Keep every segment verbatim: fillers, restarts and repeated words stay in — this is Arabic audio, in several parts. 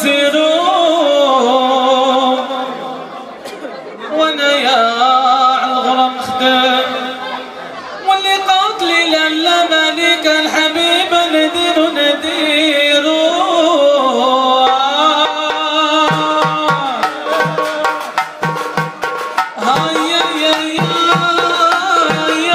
يسيروا وانا يا عالغرام خدام واللي قاتلي لما مالك الحبيب نديرو نديرو هيا يا يا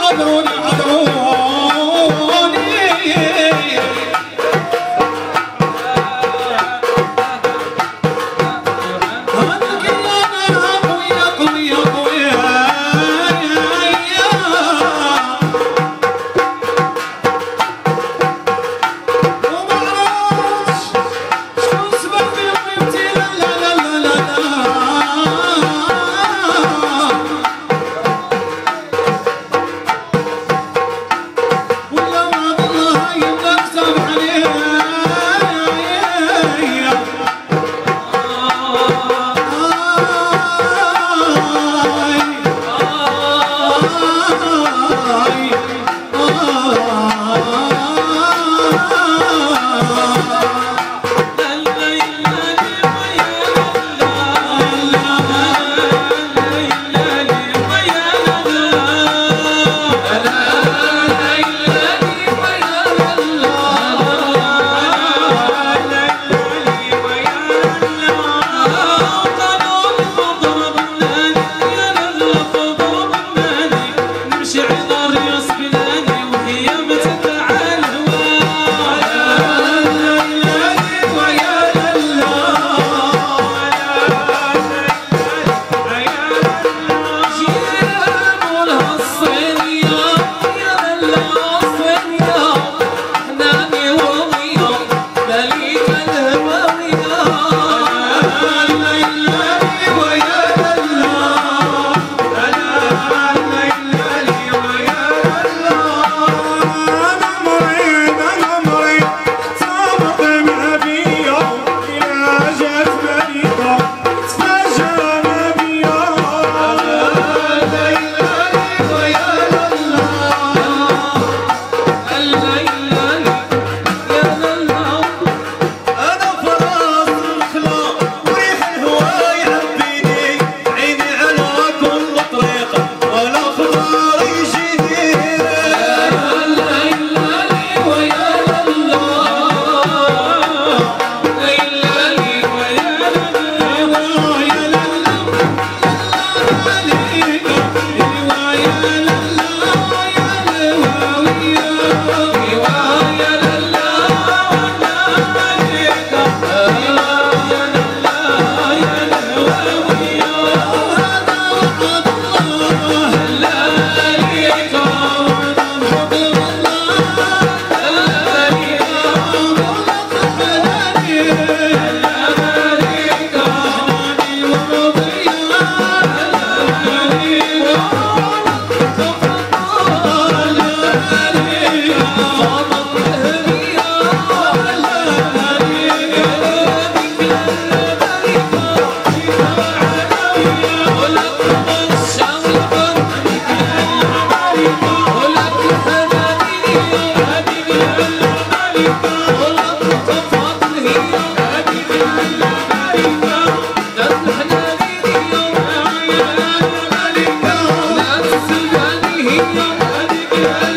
عذروني عذروني هديك هديك هديك.